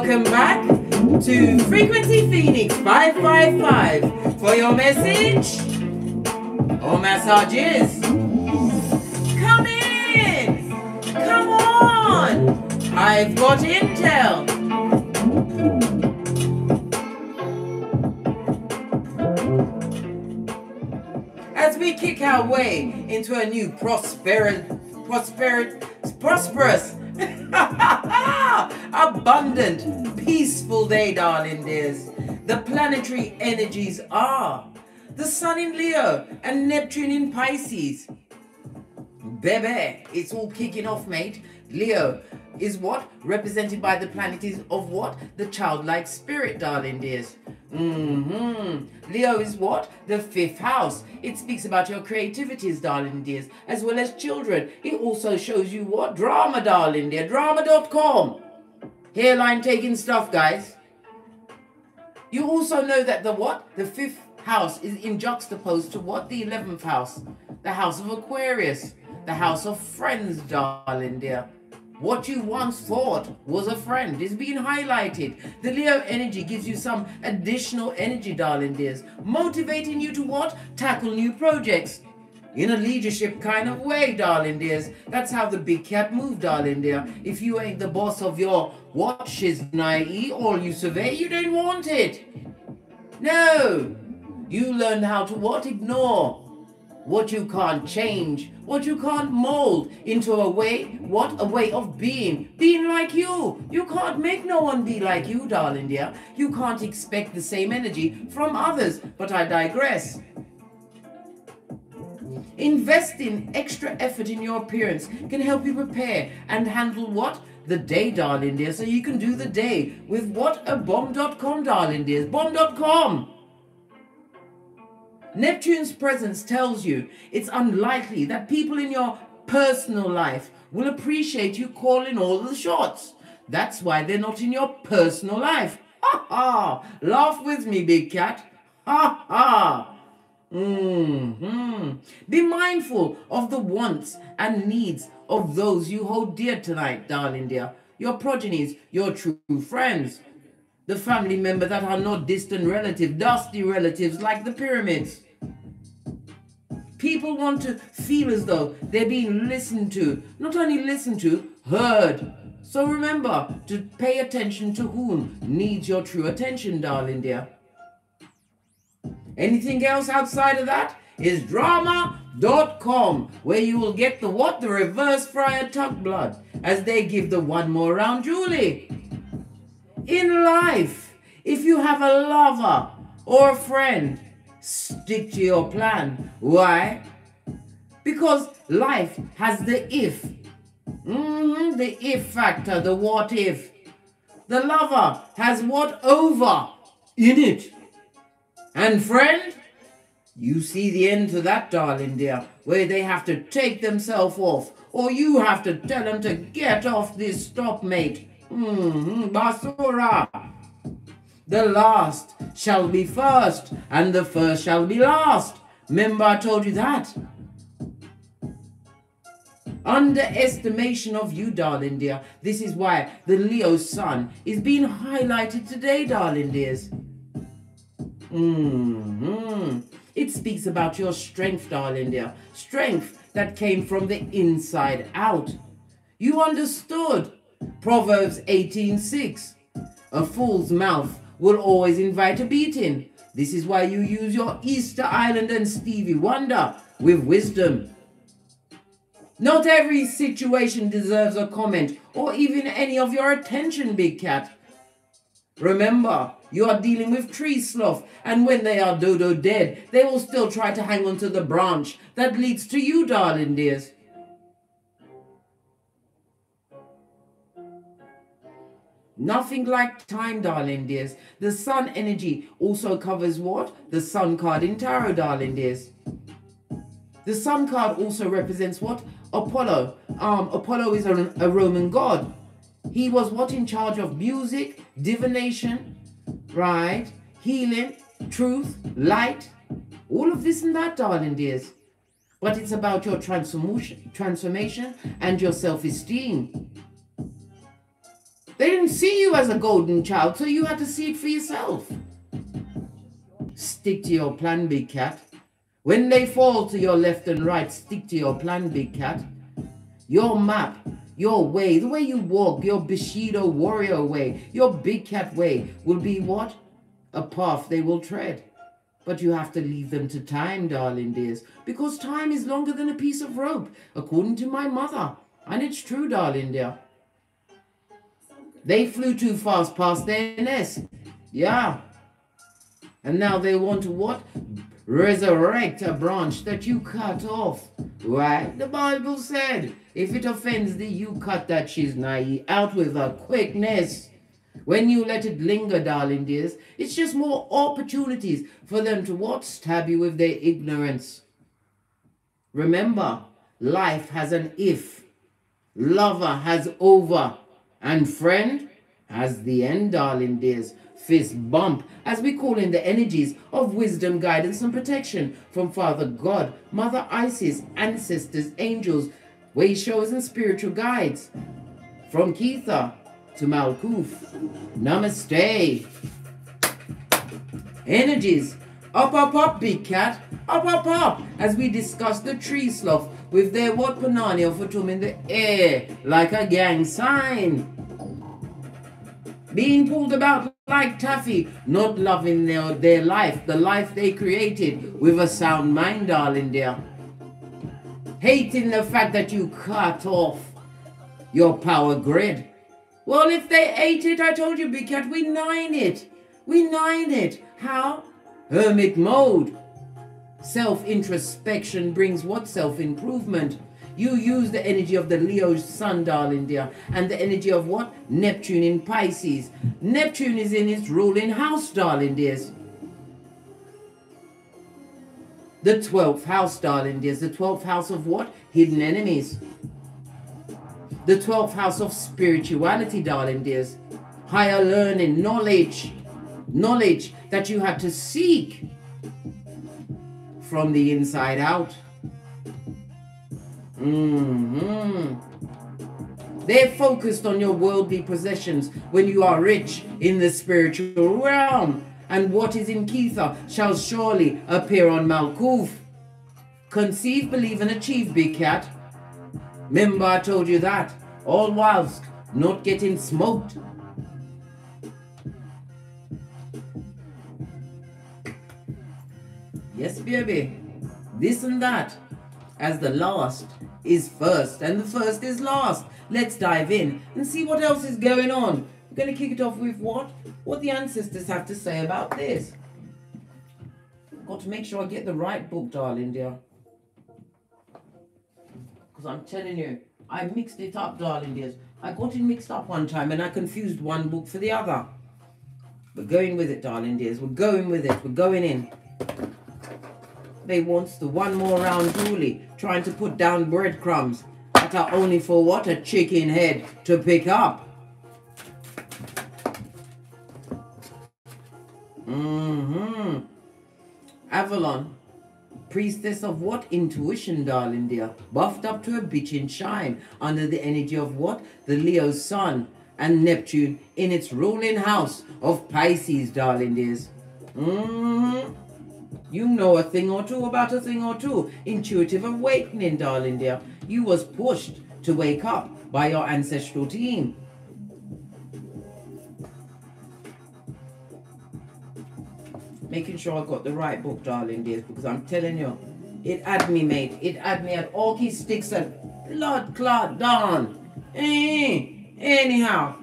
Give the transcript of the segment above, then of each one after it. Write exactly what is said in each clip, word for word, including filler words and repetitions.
Welcome back to Frequency Phoenix five five five for your message or massages. Come in! Come on! I've got intel. As we kick our way into a new prosperous, prosperous, prosperous, abundant, peaceful day, darling dears. The planetary energies are the Sun in Leo and Neptune in Pisces. Bebe, it's all kicking off, mate. Leo is what? Represented by the planet is of what? The childlike spirit, darling dears. Mm-hmm. Leo is what? The fifth house. It speaks about your creativities, darling dears, as well as children. It also shows you what? Drama, darling dear. Drama dot com. Hairline taking stuff, guys. You also know that the what? The fifth house is in juxtaposed to what? The eleventh house. The house of Aquarius. The house of friends, darling dear. What you once thought was a friend is being highlighted. The Leo energy gives you some additional energy, darling dears, motivating you to what? Tackle new projects in a leadership kind of way, darling dears. That's how the big cat move, darling dear. If you ain't the boss of your what shiznai or you survey, you don't want it. No, you learn how to what? Ignore what you can't change, what you can't mold into a way, what? A way of being, being like you. You can't make no one be like you, darling dear. You can't expect the same energy from others, but I digress. Investing extra effort in your appearance can help you prepare and handle what? The day, darling dear, so you can do the day with what? A bomb dot com, darling dears, bomb dot com. Neptune's presence tells you it's unlikely that people in your personal life will appreciate you calling all the shots. That's why they're not in your personal life. Ha ha! Laugh with me, big cat. Ha ha! Mm-hmm. Be mindful of the wants and needs of those you hold dear tonight, darling dear. Your progenies, your true friends. The family member that are not distant relatives, dusty relatives like the pyramids. People want to feel as though they're being listened to. Not only listened to, heard. So remember to pay attention to whom needs your true attention, darling dear. Anything else outside of that is drama dot com, where you will get the what? The reverse Friar Tuck blood as they give the one more round Julie. In life, if you have a lover or a friend, stick to your plan. Why? Because life has the if. Mm-hmm, the if factor, the what if. The lover has what over in it. And friend, you see the end to that, darling dear, where they have to take themselves off, or you have to tell them to get off this stop, mate. Mm-hmm. Basura. The last shall be first, and the first shall be last. Remember I told you that. Underestimation of you, darling dear. This is why the Leo sun is being highlighted today, darling dears. Mm-hmm. It speaks about your strength, darling dear. Strength that came from the inside out. You understood Proverbs eighteen six. A fool's mouth will always invite a beating. This is why you use your Easter Island and Stevie Wonder with wisdom. Not every situation deserves a comment or even any of your attention, big cat. Remember, you are dealing with tree sloth, and when they are dodo dead, they will still try to hang onto the branch that leads to you, darling dears. Nothing like time, darling dears. The sun energy also covers what? The sun card in tarot, darling dears. The sun card also represents what? Apollo. Um, Apollo is a, a Roman god. He was what? In charge of music, divination, right? Healing, truth, light. All of this and that, darling dears. But it's about your transformation, transformation and your self-esteem. They didn't see you as a golden child, so you had to see it for yourself. Stick to your plan, big cat. When they fall to your left and right, stick to your plan, big cat. Your map, your way, the way you walk, your Bushido warrior way, your big cat way will be what? A path they will tread. But you have to leave them to time, darling dears, because time is longer than a piece of rope, according to my mother. And it's true, darling dear. They flew too fast past their nest. Yeah. And now they want to what? Resurrect a branch that you cut off. Right? The Bible said, if it offends thee, you cut that shiznai out with a quickness. When you let it linger, darling dears, it's just more opportunities for them to what? Stab you with their ignorance. Remember, life has an if. Lover has over. And friend has the end, darling dears. Fist bump, as we call in the energies of wisdom, guidance, and protection from Father God, Mother Isis, ancestors, angels, way shows, and spiritual guides. From Keitha to Malkuth, namaste. Energies, up, up, up, big cat, up, up, up, as we discuss the tree sloth with their what panani of Fatum in the air, like a gang sign. Being pulled about like taffy, not loving their, their life, the life they created, with a sound mind, darling dear. Hating the fact that you cut off your power grid. Well, if they ate it, I told you, big cat, we nine it. We nine it. How? Hermit mode. Self-introspection brings what? Self-improvement. You use the energy of the Leo sun, darling dear, and the energy of what? Neptune in Pisces. Neptune is in its ruling house, darling dears. The twelfth house, darling dears. The twelfth house of what? Hidden enemies. The twelfth house of spirituality, darling dears. Higher learning, knowledge. Knowledge that you had to seek from the inside out. Mm-hmm. They're focused on your worldly possessions when you are rich in the spiritual realm. And what is in Keitha shall surely appear on Malkuth. Conceive, believe, and achieve, big cat. Remember, I told you that, all whilst not getting smoked. Yes, baby, this and that, as the last is first and the first is last. Let's dive in and see what else is going on. We're going to kick it off with what? What the ancestors have to say about this. Got to make sure I get the right book, darling dear. Because I'm telling you, I mixed it up, darling dears. I got it mixed up one time and I confused one book for the other. We're going with it, darling dears. We're going with it. We're going in. They wants the one more round dually, trying to put down breadcrumbs that are only for what? A chicken head to pick up. Mm-hmm. Avalon. Priestess of what? Intuition, darling dear. Buffed up to a bitch in shine under the energy of what? The Leo sun and Neptune in its ruling house of Pisces, darling dears. Mm-hmm. You know a thing or two about a thing or two. Intuitive awakening, darling dear. You was pushed to wake up by your ancestral team. Making sure I got the right book, darling dears, because I'm telling you, it had me, mate. It had me at Orky Sticks and blood clot down. Eh, anyhow.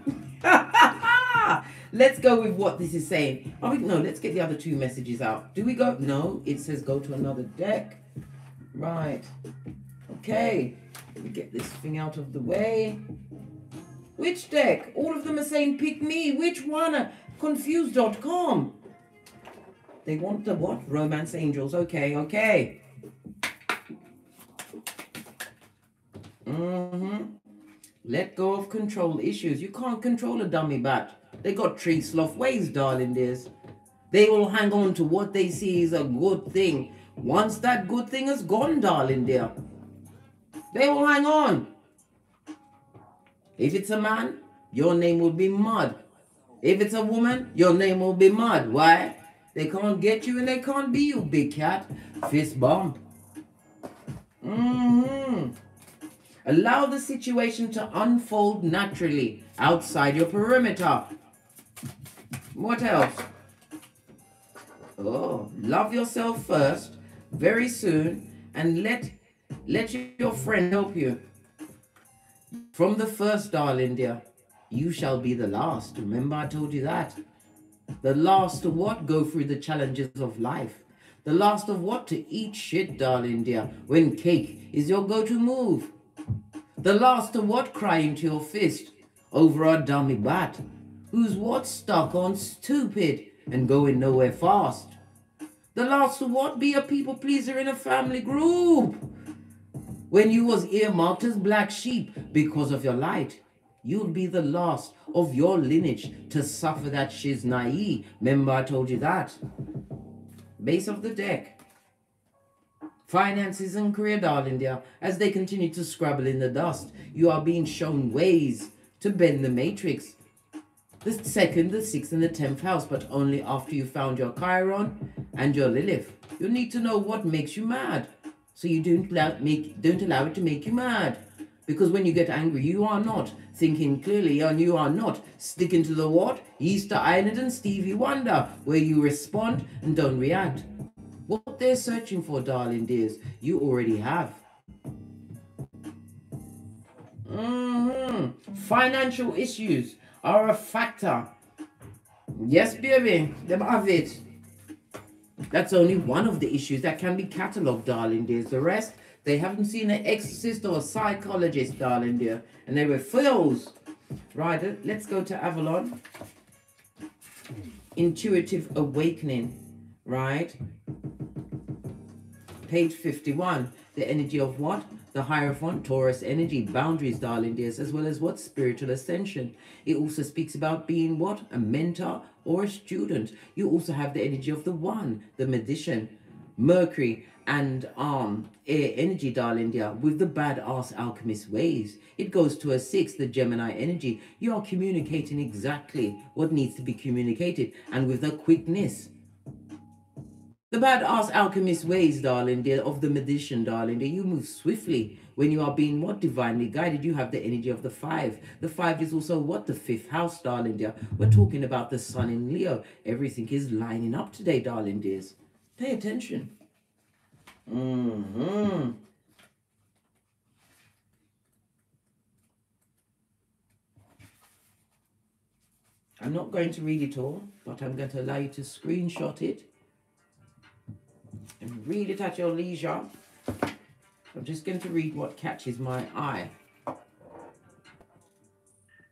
Let's go with what this is saying. Oh, no, let's get the other two messages out. Do we go? No, it says go to another deck. Right. Okay. Let me get this thing out of the way. Which deck? All of them are saying pick me. Which one? Confused dot com. They want the what? Romance angels. Okay, okay. Mm-hmm. Let go of control issues. You can't control a dummy bat. They got tree sloth ways, darling dears. They will hang on to what they see is a good thing. Once that good thing is gone, darling dear, they will hang on. If it's a man, your name will be mud. If it's a woman, your name will be mud. Why? They can't get you and they can't be you, big cat. Fist bump. Mm-hmm. Allow the situation to unfold naturally outside your perimeter. What else? Oh, love yourself first, very soon, and let let your friend help you. From the first, darling dear, you shall be the last. Remember I told you that. The last of what? Go through the challenges of life. The last of what? To eat shit, darling dear, when cake is your go-to move. The last of what? Cry into your fist over a dummy bat who's what? Stuck on stupid and going nowhere fast. The last of what? Be a people pleaser in a family group. When you was earmarked as black sheep because of your light, you'll be the last of your lineage to suffer that shiznai. Remember I told you that. Base of the deck. Finances and career, darling dear, as they continue to scrabble in the dust, you are being shown ways to bend the matrix. The second, the sixth, and the tenth house, but only after you found your Chiron and your Lilith. You need to know what makes you mad, so you don't allow, make, don't allow it to make you mad. Because when you get angry, you are not thinking clearly, and you are not sticking to the what? Easter Island and Stevie Wonder, where you respond and don't react. What they're searching for, darling dears, you already have. Mm-hmm. Financial issues are a factor. Yes, baby, they have it. That's only one of the issues that can be catalogued, darling dears. The rest, they haven't seen an exorcist or a psychologist, darling dear. And they were fools. Right, let's go to Avalon. Intuitive awakening, right? Page fifty-one, the energy of what? The Hierophant, Taurus energy, boundaries, darling dears, as well as what? Spiritual ascension. It also speaks about being what? A mentor or a student. You also have the energy of the One, the Magician, Mercury, and um, air energy, darling dear, with the badass alchemist ways. It goes to a six, the Gemini energy. You are communicating exactly what needs to be communicated and with a quickness. The badass alchemist ways, darling dear, of the magician, darling dear. You move swiftly when you are being what? Divinely guided. You have the energy of the five. The five is also what? The fifth house, darling dear. We're talking about the sun in Leo. Everything is lining up today, darling dears. Pay attention. Mm-hmm. I'm not going to read it all, but I'm going to allow you to screenshot it and read it at your leisure. I'm just going to read what catches my eye.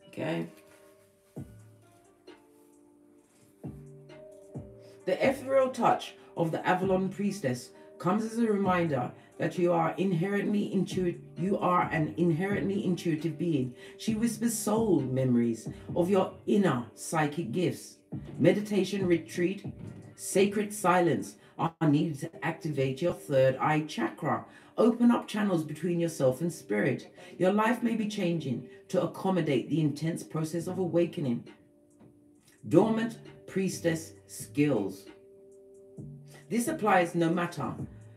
Okay. The ethereal touch of the Avalon priestess comes as a reminder that you are inherently intuit you are an inherently intuitive being. She whispers soul memories of your inner psychic gifts. Meditation retreat, sacred silence are needed to activate your third eye chakra. Open up channels between yourself and spirit. Your life may be changing to accommodate the intense process of awakening. Dormant priestess skills. This applies no matter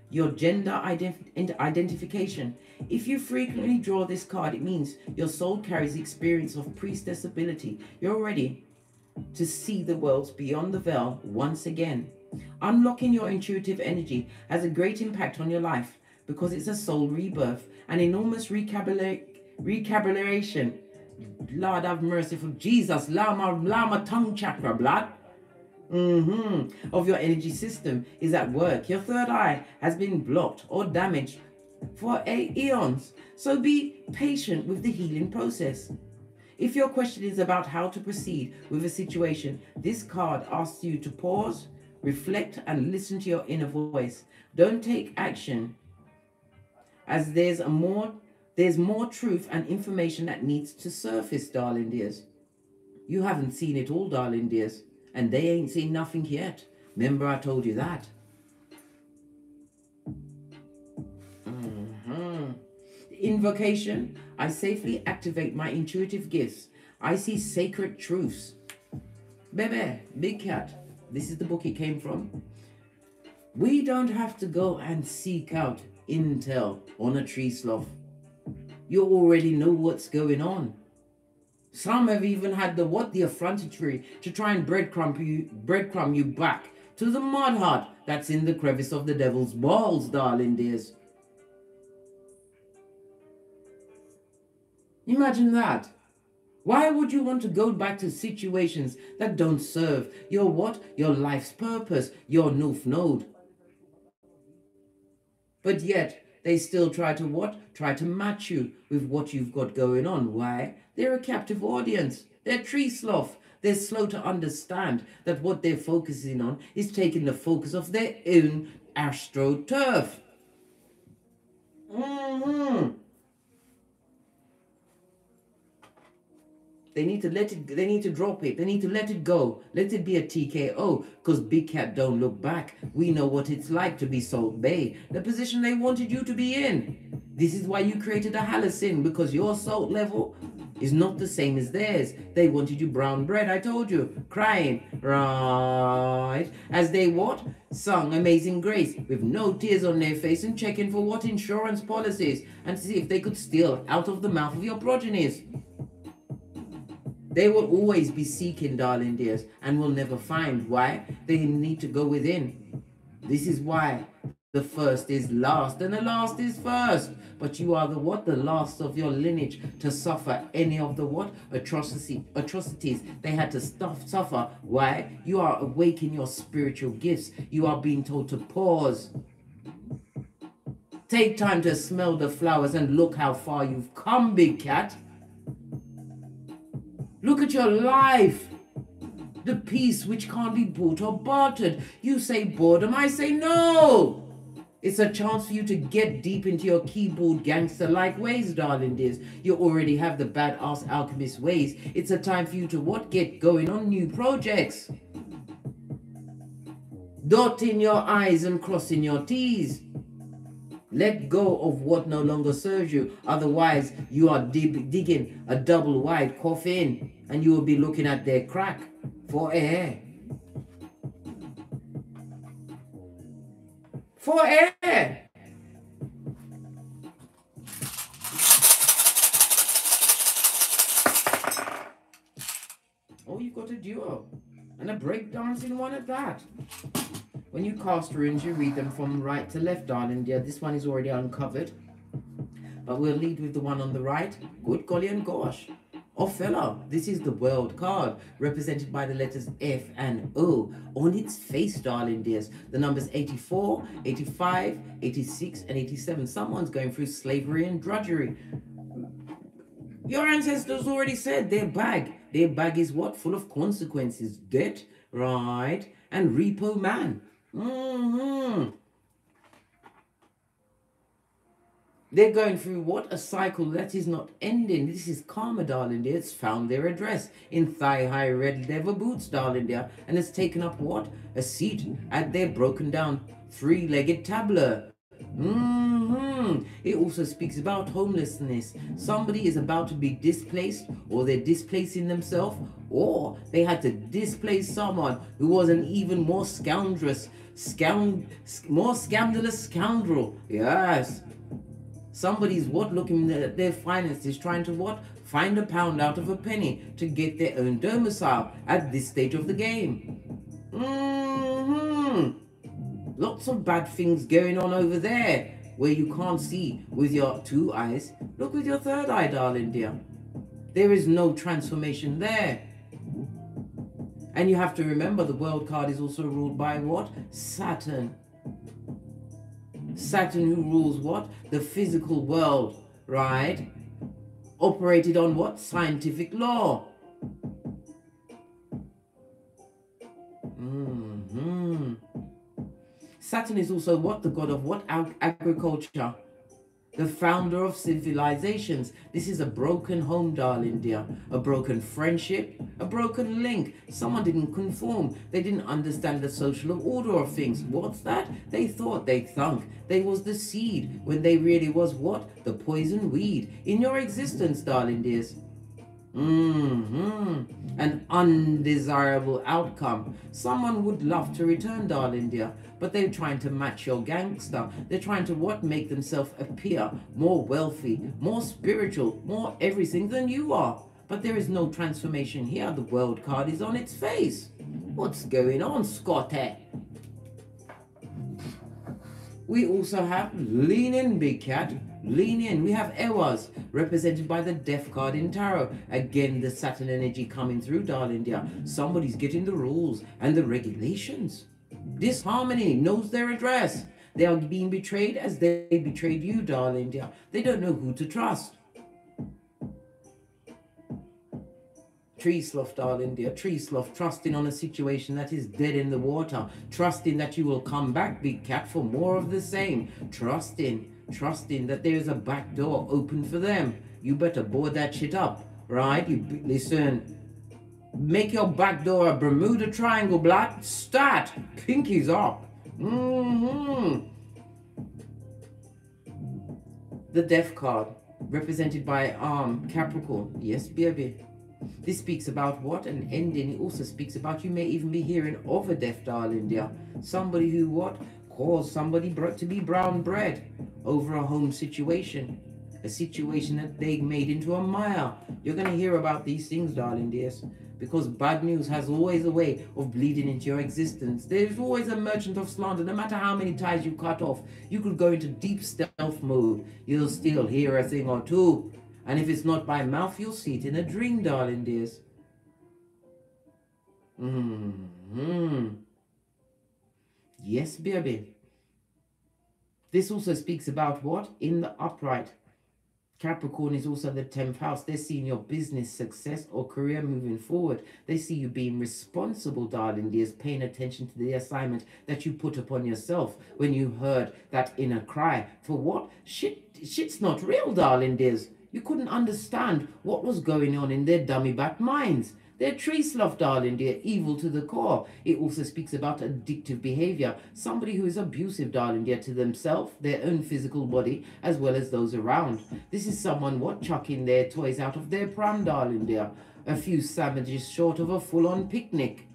your gender ident- identification. If you frequently draw this card, it means your soul carries the experience of priestess ability. You're ready to see the worlds beyond the veil once again. Unlocking your intuitive energy has a great impact on your life because it's a soul rebirth, an enormous recalibration. Lord have mercy for Jesus, Lama, Lama tongue chakra, blood. Mm-hmm. Of your energy system is at work. Your third eye has been blocked or damaged for eons. So be patient with the healing process. If your question is about how to proceed with a situation, this card asks you to pause, reflect, and listen to your inner voice. Don't take action, as there's a more there's more truth and information that needs to surface, darling dears. You haven't seen it all, darling dears, and they ain't seen nothing yet. Remember I told you that. Mm-hmm. Invocation. I safely activate my intuitive gifts I see sacred truths. Bebe, Big Cat, this is the book it came from. We don't have to go and seek out intel on a tree sloth. You already know what's going on. Some have even had the what the effrontery to try and breadcrumb you, breadcrumb you back to the mud hut that's in the crevice of the devil's balls, darling dears. Imagine that. Why would you want to go back to situations that don't serve your what? Your life's purpose, your noof node. But yet, they still try to what? Try to match you with what you've got going on. Why? They're a captive audience. They're tree sloth. They're slow to understand that what they're focusing on is taking the focus of their own astroturf. Mm-hmm. They need to let it, they need to drop it. They need to let it go. Let it be a T K O, because Big Cat don't look back. We know what it's like to be Salt Bae, the position they wanted you to be in. This is why you created a Halacin, because your salt level is not the same as theirs. They wanted you brown bread, I told you, crying, right? As they what? Sung Amazing Grace with no tears on their face and checking for what insurance policies and to see if they could steal out of the mouth of your progenies. They will always be seeking, darling dears, and will never find. Why? They need to go within. This is why the first is last and the last is first. But you are the what? The last of your lineage to suffer any of the what? Atrocity, atrocities they had to stuff, suffer. Why? You are awakening your spiritual gifts. You are being told to pause. Take time to smell the flowers and look how far you've come, Big Cat. Look at your life, the peace which can't be bought or bartered. You say boredom, I say no. It's a chance for you to get deep into your keyboard gangster-like ways, darling dears. You already have the badass alchemist ways. It's a time for you to what? Get going on new projects. Dotting your I's and crossing your T's. Let go of what no longer serves you. Otherwise, you are dig digging a double-wide coffin and you will be looking at their crack for air. For air! Oh, you've got a duo and a breakdancing one at that. When you cast runes, you read them from right to left, darling dear. This one is already uncovered. But we'll lead with the one on the right. Good golly and gosh. Ophelia, this is the world card, represented by the letters F and O. On its face, darling dears, the numbers eighty-four, eighty-five, eighty-six, and eighty-seven. Someone's going through slavery and drudgery. Your ancestors already said their bag. Their bag is what? Full of consequences. Debt, right, and repo man. Mm-hmm. They're going through what? A cycle that is not ending. This is karma, darling dear. It's found their address in thigh-high red leather boots, darling dear, and has taken up what? A seat at their broken-down three-legged tableau. Mm-hmm. It also speaks about homelessness. Somebody is about to be displaced, or they're displacing themselves, or they had to displace someone who was an even more scoundrelous, scound, more scandalous scoundrel. Yes. Somebody's what? Looking at their finances, trying to what? Find a pound out of a penny to get their own domicile at this stage of the game. Mm-hmm. Lots of bad things going on over there where you can't see with your two eyes. Look with your third eye, darling dear. There is no transformation there. And you have to remember the world card is also ruled by what? Saturn. Saturn, who rules what? The physical world, right? Operated on what? Scientific law. Mm-hmm. Saturn is also what? The god of what? Ag- agriculture. The founder of civilizations. This is a broken home, darling dear. A broken friendship, a broken link. Someone didn't conform. They didn't understand the social order of things. What's that? They thought they thunk. They was the seed when they really was what? The poison weed in your existence, darling dears. Mm-hmm. An undesirable outcome. Someone would love to return, darling dear, but they're trying to match your gangster. They're trying to what? Make themselves appear more wealthy, more spiritual, more everything than you are. But there is no transformation here. The world card is on its face. What's going on, Scotty? We also have lean in, big cat. Lean in. We have Ewas, represented by the Death card in tarot. Again, the Saturn energy coming through, darling dear. Somebody's getting the rules and the regulations. Disharmony knows their address. They are being betrayed as they betrayed you, darling dear. They don't know who to trust. Tree sloth, darling dear, tree sloth, trusting on a situation that is dead in the water, trusting that you will come back, big cat, for more of the same, trusting, trusting that there is a back door open for them. You better board that shit up, right? You listen, make your back door a Bermuda Triangle, black, start, pinkies up. Mm-hmm. The Death card, represented by um, Capricorn, yes, baby. This speaks about what? An ending. It also speaks about you may even be hearing of a death, darling dear. Somebody who what? Caused somebody to be brown bread over a home situation. A situation that they made into a mire. You're going to hear about these things, darling dears. Because bad news has always a way of bleeding into your existence. There's always a merchant of slander. No matter how many ties you cut off, you could go into deep stealth mode. You'll still hear a thing or two. And if it's not by mouth, you'll see it in a dream, darling dears. Mm-hmm. Yes, baby. This also speaks about what? In the upright. Capricorn is also the tenth house. They're seeing your business success or career moving forward. They see you being responsible, darling dears, paying attention to the assignment that you put upon yourself when you heard that inner cry. For what? Shit, shit's not real, darling dears. You couldn't understand what was going on in their dummy back minds. They're tree sloth, darling dear, evil to the core. It also speaks about addictive behavior. Somebody who is abusive, darling dear, to themselves, their own physical body, as well as those around. This is someone, what, chucking their toys out of their pram, darling dear. A few sandwiches short of a full-on picnic.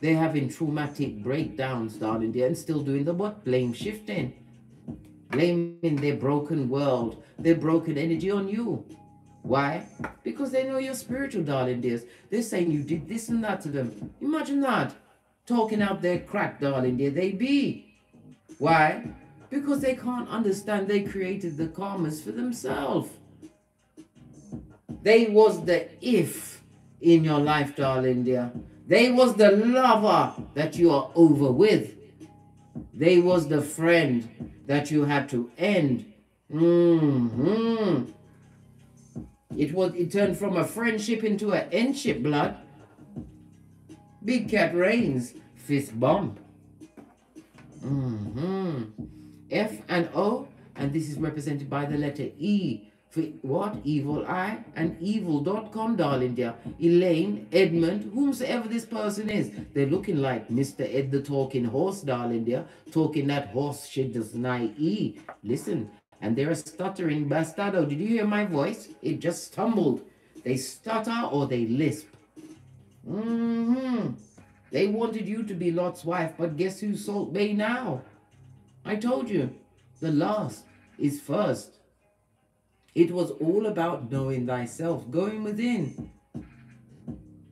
They're having traumatic breakdowns, darling dear, and still doing the what? Blame shifting. Blaming their broken world, their broken energy on you. Why? Because they know you're spiritual, darling dears. They're saying you did this and that to them. Imagine that. Talking out their crap, darling dear, they be. Why? Because they can't understand they created the karmas for themselves. They was the if in your life, darling dear. They was the lover that you are over with. They was the friend that you had to end. Mm-hmm. It was. It turned from a friendship into an endship, blood. Big cat reigns. Fist bump. Mm-hmm. F and O, and this is represented by the letter E. For what? Evil eye and evil dot com, darling dear. Elaine, Edmund, whomsoever this person is, they're looking like Mister Ed the Talking Horse, darling dear. Talking that horse shit does nigh E. Listen, and they're a stuttering bastardo. Did you hear my voice? It just stumbled. They stutter or they lisp. Mm-hmm. They wanted you to be Lot's wife, but guess who Salt Bay now? I told you, the last is first. It was all about knowing thyself, going within,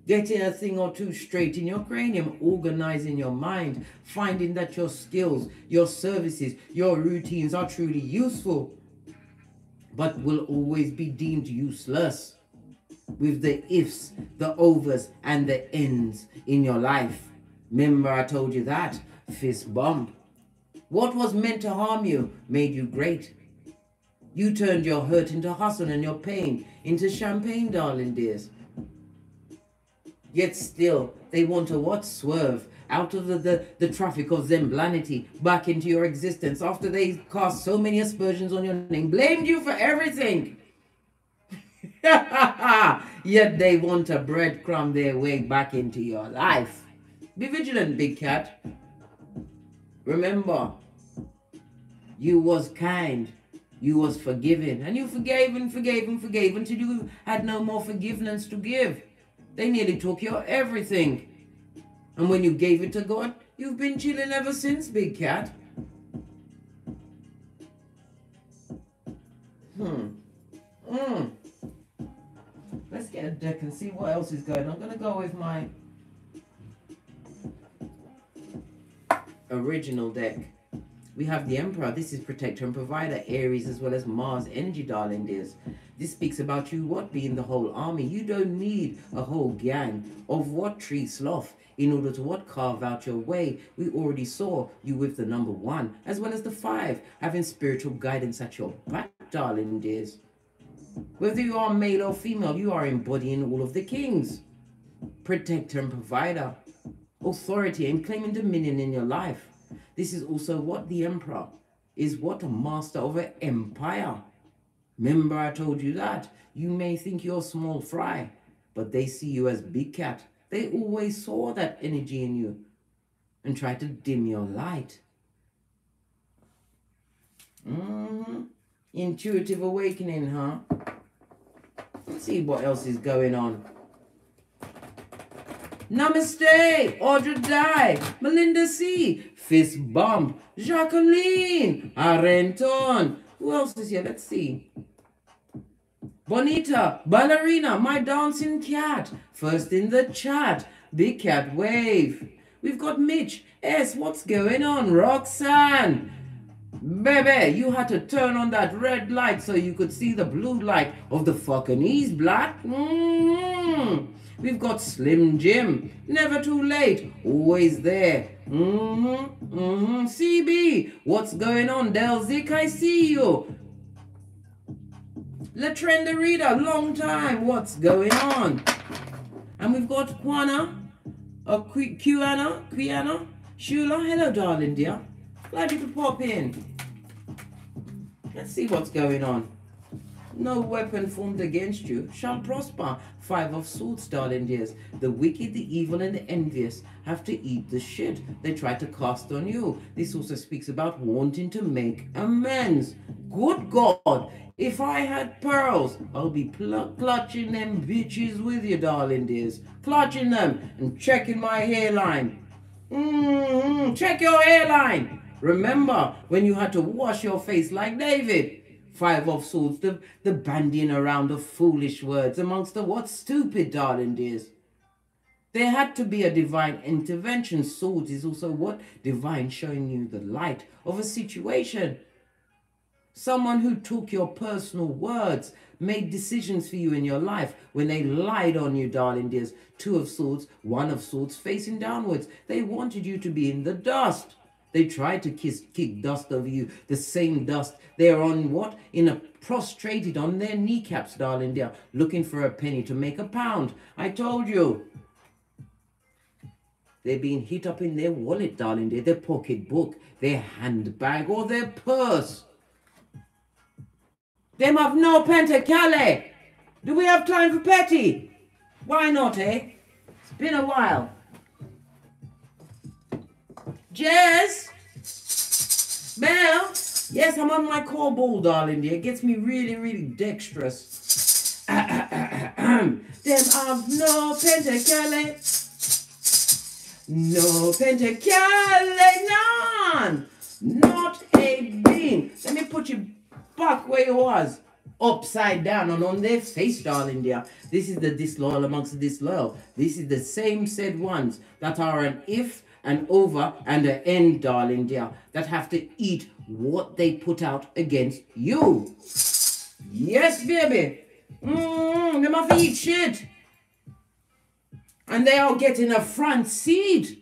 getting a thing or two straight in your cranium, organizing your mind, finding that your skills, your services, your routines are truly useful, but will always be deemed useless with the ifs, the overs, and the ends in your life. Remember I told you that? Fist bump. What was meant to harm you made you great. You turned your hurt into hustle and your pain into champagne, darling dears. Yet still, they want to what? Swerve out of the, the, the traffic of Zemblanity back into your existence after they cast so many aspersions on your name, blamed you for everything. Yet they want to breadcrumb their way back into your life. Be vigilant, big cat. Remember, you was kind. You was forgiven. And you forgave and forgave and forgave until you had no more forgiveness to give. They nearly took your everything. And when you gave it to God, you've been chilling ever since, big cat. Hmm. Hmm. Let's get a deck and see what else is going on. I'm going to go with my original deck. We have the Emperor. This is protector and provider, Aries, as well as Mars energy, darling dears. This speaks about you what being the whole army. You don't need a whole gang of what tree sloth in order to what carve out your way. We already saw you with the number one, as well as the five, having spiritual guidance at your back, darling dears. Whether you are male or female, you are embodying all of the kings. Protector and provider, authority and claiming dominion in your life. This is also what the Emperor is, what a master of an empire. Remember I told you that. You may think you're small fry, but they see you as big cat. They always saw that energy in you and tried to dim your light. Mm-hmm. Intuitive awakening, huh? Let's see what else is going on. Namaste, Audra Dye, Melinda C, Fist Bump, Jacqueline, Arenton. Who else is here? Let's see. Bonita, Ballerina, My Dancing Cat, First in the Chat, Big Cat Wave. We've got Mitch S, what's going on? Roxanne, baby, you had to turn on that red light so you could see the blue light of the fucking East, black. Mm-hmm. We've got Slim Jim, never too late, always there. Mm-hmm, mm-hmm. C B, what's going on? Delzik, I see you. Latrenda Rita, long time, what's going on? And we've got Kwana, or Kiana, Kiana, Shula, hello darling dear. Glad you could pop in. Let's see what's going on. No weapon formed against you shall prosper. Five of swords, darling dears. The wicked, the evil, and the envious have to eat the shit they try to cast on you. This also speaks about wanting to make amends. Good God, if I had pearls, I'll be clutching them bitches with you, darling dears. Clutching them and checking my hairline. Mm-hmm. Check your hairline. Remember when you had to wash your face like David. Five of swords, the, the bandying around of foolish words amongst the what stupid darling dears. There had to be a divine intervention. Swords is also what divine, showing you the light of a situation. Someone who took your personal words, made decisions for you in your life when they lied on you, darling dears. Two of swords, one of swords facing downwards. They wanted you to be in the dust. They tried to kiss, kick dust over you, the same dust. They're on what? In a prostrated on their kneecaps, darling dear, looking for a penny to make a pound. I told you. They're being hit up in their wallet, darling dear, their pocketbook, their handbag, or their purse. Them have no pentacale. Do we have time for petty? Why not, eh? It's been a while. Jess, Belle, yes, I'm on my core ball, darling dear. It gets me really, really dexterous. Them have no pentacale, no pentacale, none, not a bean. Let me put you back where you was, upside down and on their face, darling dear. This is the disloyal amongst the disloyal. This is the same said ones that are an if, an over and an end, darling dear, that have to eat what they put out against you. Yes, baby. Mm, they must eat shit. And they are getting a front seat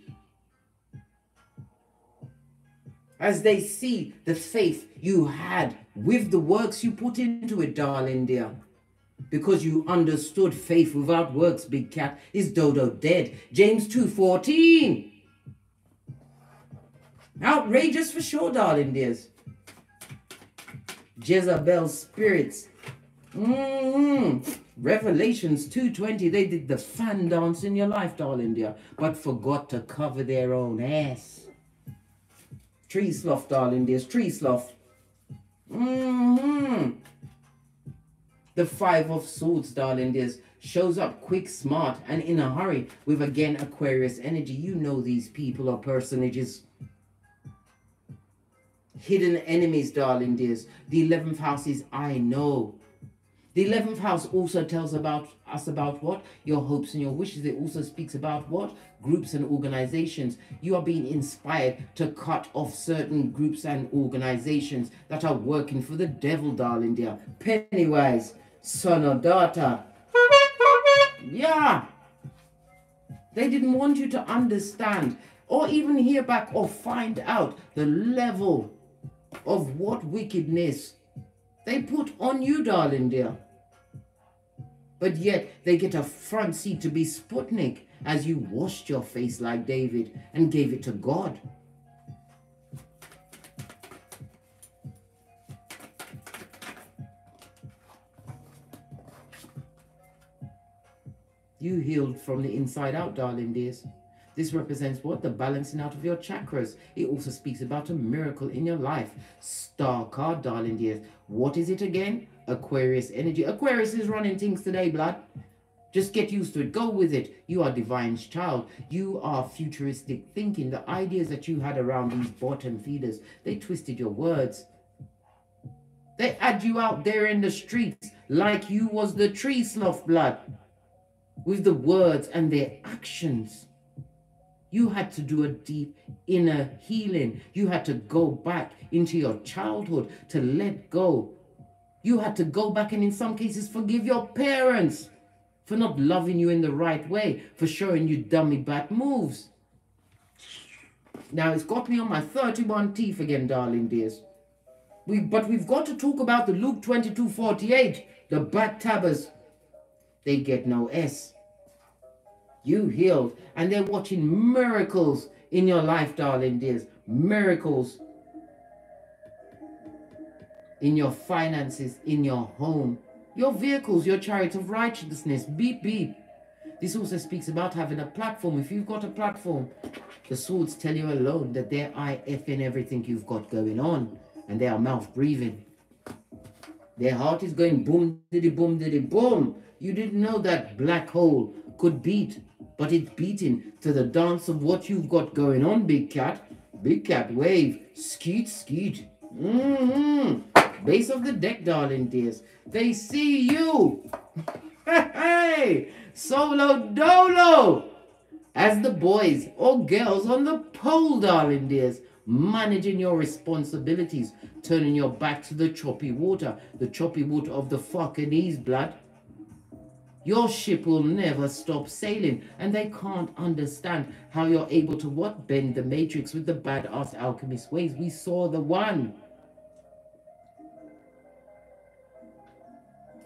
as they see the faith you had with the works you put into it, darling dear. Because you understood faith without works, big cat, is dodo dead. James two fourteen. Outrageous for sure, darling dears. Jezebel spirits. Mm-hmm. Revelations two twenty. They did the fan dance in your life, darling dear, but forgot to cover their own ass. Tree sloth, darling dears. Tree sloth. Mm-hmm. The Five of Swords, darling dears, shows up quick, smart, and in a hurry with, again, Aquarius energy. You know these people or personages. Hidden enemies, darling dears. The eleventh house is I know. The eleventh house also tells about us about what? Your hopes and your wishes. It also speaks about what? Groups and organizations. You are being inspired to cut off certain groups and organizations that are working for the devil, darling dear. Pennywise, son or daughter. Yeah. They didn't want you to understand or even hear back or find out the level of what wickedness they put on you, darling dear. But yet, they get a front seat to be Sputnik as you washed your face like David and gave it to God. You healed from the inside out, darling dears. This represents what? The balancing out of your chakras. It also speaks about a miracle in your life. Star card, darling dears. What is it again? Aquarius energy. Aquarius is running things today, blood. Just get used to it. Go with it. You are divine's child. You are futuristic thinking. The ideas that you had around these bottom feeders, they twisted your words. They had you out there in the streets like you was the tree sloth, blood. With the words and their actions. You had to do a deep inner healing. You had to go back into your childhood to let go. You had to go back and in some cases forgive your parents for not loving you in the right way, for showing you dummy bad moves. Now, it's got me on my thirty-one teeth again, darling dears. We, but we've got to talk about the Luke twenty-two forty-eight, the backstabbers. They get no S. You healed, and they're watching miracles in your life, darling dears. Miracles in your finances, in your home, your vehicles, your chariot of righteousness. Beep, beep. This also speaks about having a platform. If you've got a platform, the swords tell you alone that they're I F ing everything you've got going on, and they are mouth breathing. Their heart is going boom, diddy, boom, diddy, boom. You didn't know that black hole could beat, but it's beating to the dance of what you've got going on, big cat. Big cat wave. Skeet, skeet. Mm-hmm. Base of the deck, darling dears. They see you. Hey, solo dolo. As the boys or girls on the pole, darling dears. Managing your responsibilities. Turning your back to the choppy water. The choppy water of the fucking ease, blood. Your ship will never stop sailing, and they can't understand how you're able to what? Bend the matrix with the badass alchemist ways. We saw the one.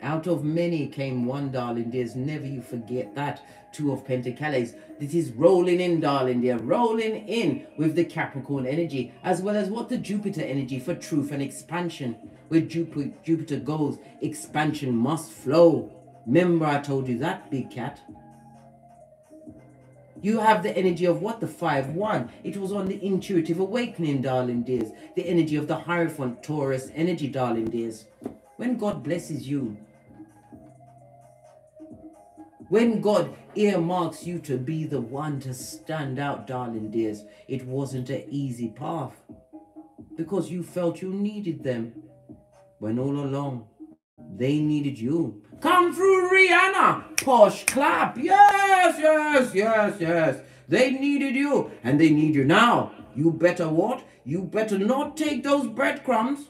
Out of many came one, darling dears. Never you forget that. Two of Pentacles. This is rolling in, darling dear. Rolling in with the Capricorn energy, as well as what? The Jupiter energy for truth and expansion. Where Jupiter, Jupiter goes, expansion must flow. Remember I told you that, big cat. You have the energy of what? The five one. It was on the intuitive awakening, darling dears. The energy of the Hierophant, Taurus energy, darling dears. When God blesses you, when God earmarks you to be the one to stand out, darling dears, it wasn't an easy path because you felt you needed them when all along they needed you. Come through, Rihanna. Posh clap. Yes, yes, yes, yes. They needed you, and they need you now. You better what? You better not take those breadcrumbs.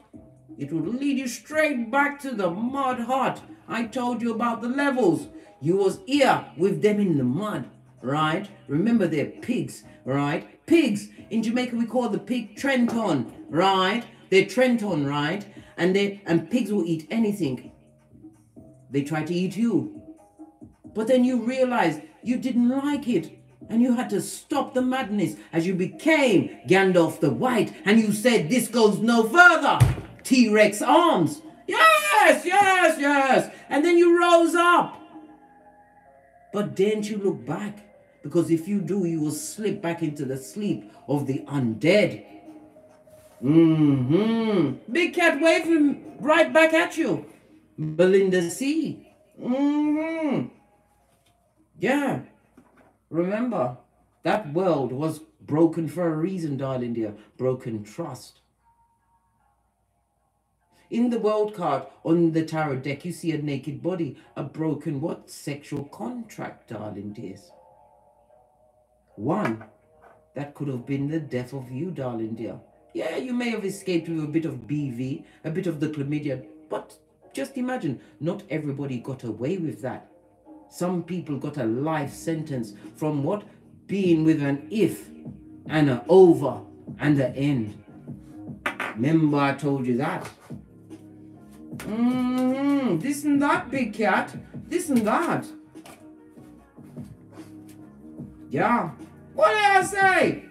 It will lead you straight back to the mud hut. I told you about the levels. You was here with them in the mud, right? Remember, they're pigs, right? Pigs. In Jamaica, we call the pig Trenton, right? They're Trenton, right? And, they, and pigs will eat anything. They tried to eat you. But then you realized you didn't like it. And you had to stop the madness as you became Gandalf the White. And you said, this goes no further. T-Rex arms. Yes, yes, yes. And then you rose up. But didn't you look back? Because if you do, you will slip back into the sleep of the undead. Mm-hmm. Big cat waving right back at you. Belinda C. Mm-hmm. Yeah. Remember, that world was broken for a reason, darling dear. Broken trust. In the world card on the tarot deck, you see a naked body, a broken what? Sexual contract, darling dears. One, that could have been the death of you, darling dear. Yeah, you may have escaped with a bit of B V, a bit of the chlamydia, but just imagine, not everybody got away with that. Some people got a life sentence from what? Being with an if and an over and an end. Remember I told you that. Mm-hmm. This and that, big cat. This and that. Yeah. What did I say?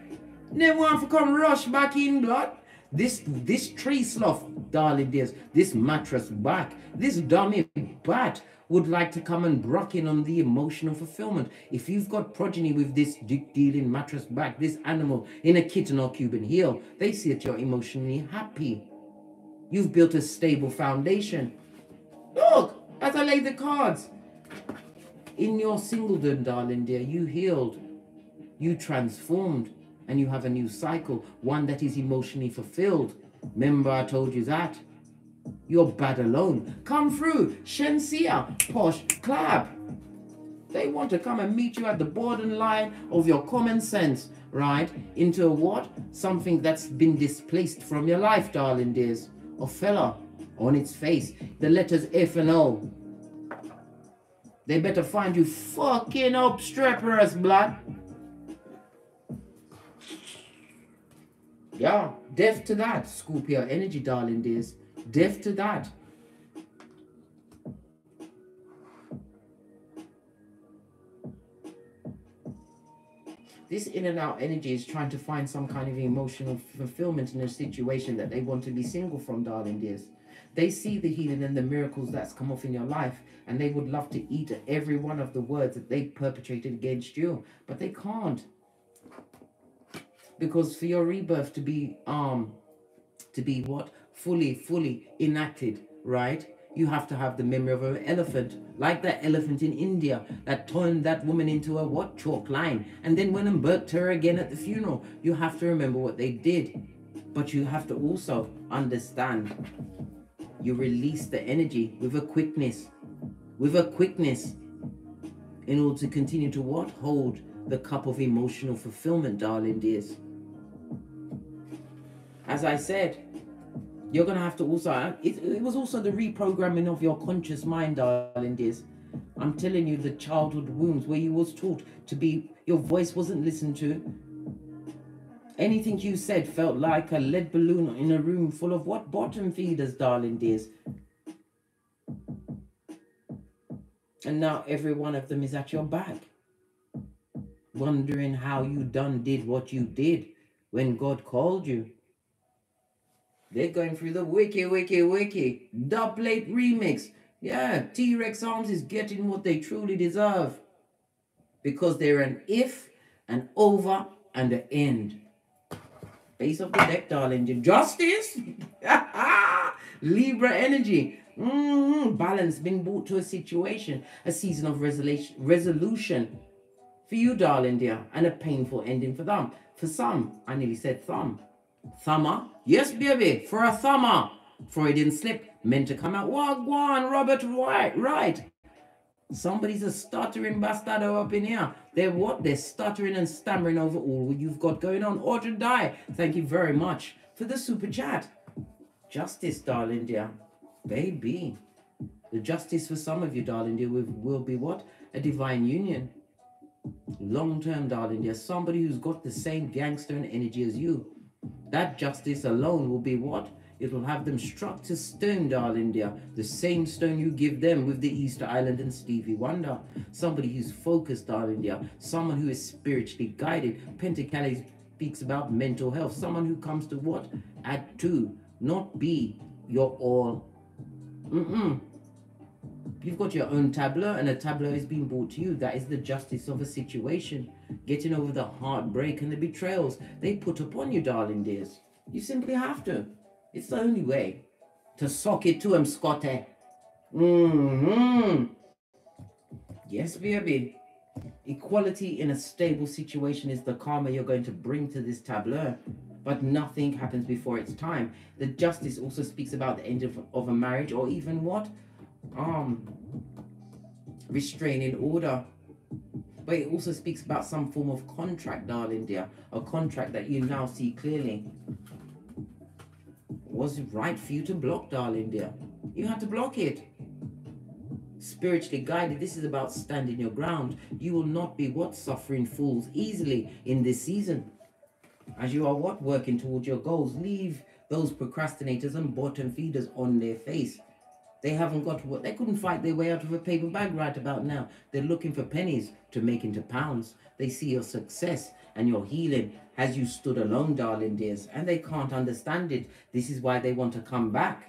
Never want to come rush back in, blood. This this tree sloth, darling dears, this mattress back, this dummy bat would like to come and brock in on the emotional fulfillment. If you've got progeny with this dick-dealing mattress back, this animal in a kitten or Cuban heel, they see that you're emotionally happy. You've built a stable foundation. Look, as I lay the cards. In your singledom, darling dear, you healed, you transformed, and you have a new cycle, one that is emotionally fulfilled. Remember I told you that. You're bad alone. Come through, Shensia, Posh, Clap. They want to come and meet you at the borderline of your common sense, right? Into a what? Something that's been displaced from your life, darling dears. Ophelia, on its face, the letters F and O. They better find you fucking obstreperous, blood. Yeah, deaf to that, Scorpio energy, darling dears. Deaf to that. This in and out energy is trying to find some kind of emotional fulfillment in a situation that they want to be single from, darling dears. They see the healing and the miracles that's come off in your life, and they would love to eat at every one of the words that they perpetrated against you, but they can't. Because for your rebirth to be, um, to be what? Fully, fully enacted, right? You have to have the memory of an elephant, like that elephant in India that turned that woman into a what? Chalk line. And then went and burnt her again at the funeral. You have to remember what they did. But you have to also understand. You release the energy with a quickness. With a quickness. In order to continue to what? Hold the cup of emotional fulfillment, darling dears. As I said, you're going to have to also, it, it was also the reprogramming of your conscious mind, darling dears. I'm telling you, the childhood wounds where you was taught to be, your voice wasn't listened to. Anything you said felt like a lead balloon in a room full of what? Bottom feeders, darling dears. And now every one of them is at your back, wondering how you done did what you did when God called you. They're going through the wiki, wiki, wiki. Dub plate remix. Yeah, T-Rex Arms is getting what they truly deserve. Because they're an if, an over, and an end. Base of the deck, darling. Justice. Libra energy. Mm-hmm. Balance being brought to a situation. A season of resolution. Resolution. For you, darling dear, and a painful ending for them. For some, I nearly said thumb. Thumber? Yes, baby, for a thumber. Freudian slip, meant to come out. Wagwan, Robert White, right. Somebody's a stuttering bastardo up in here. They're what? They're stuttering and stammering over all you've got going on. Audrey Dye, thank you very much for the super chat. Justice, darling dear. Baby. The justice for some of you, darling dear, will, will be what? A divine union. Long-term, darling dear. Somebody who's got the same gangster and energy as you. That justice alone will be what? It will have them struck to stone, darling dear. The same stone you give them with the Easter Island and Stevie Wonder. Somebody who's focused, darling dear. Someone who is spiritually guided. Pentacali speaks about mental health. Someone who comes to what? Add to, not be your all. Mm-mm. You've got your own tableau, and a tableau is being brought to you. That is the justice of a situation. Getting over the heartbreak and the betrayals they put upon you, darling dears. You simply have to. It's the only way. To sock it to 'em, Scotty. Mm-hmm. Yes, baby. Equality in a stable situation is the karma you're going to bring to this tableau, but nothing happens before its time. The justice also speaks about the end of, of a marriage, or even what? Um, restraining order. But it also speaks about some form of contract, darling dear, a contract that you now see clearly. Was right for you to block, darling dear. You had to block it. Spiritually guided, this is about standing your ground. You will not be what? Suffering fools easily in this season. As you are what? Working towards your goals. Leave those procrastinators and bottom feeders on their face. They haven't got what? They couldn't fight their way out of a paper bag right about now. They're looking for pennies to make into pounds. They see your success and your healing as you stood alone, darling dears, and they can't understand it. This is why they want to come back.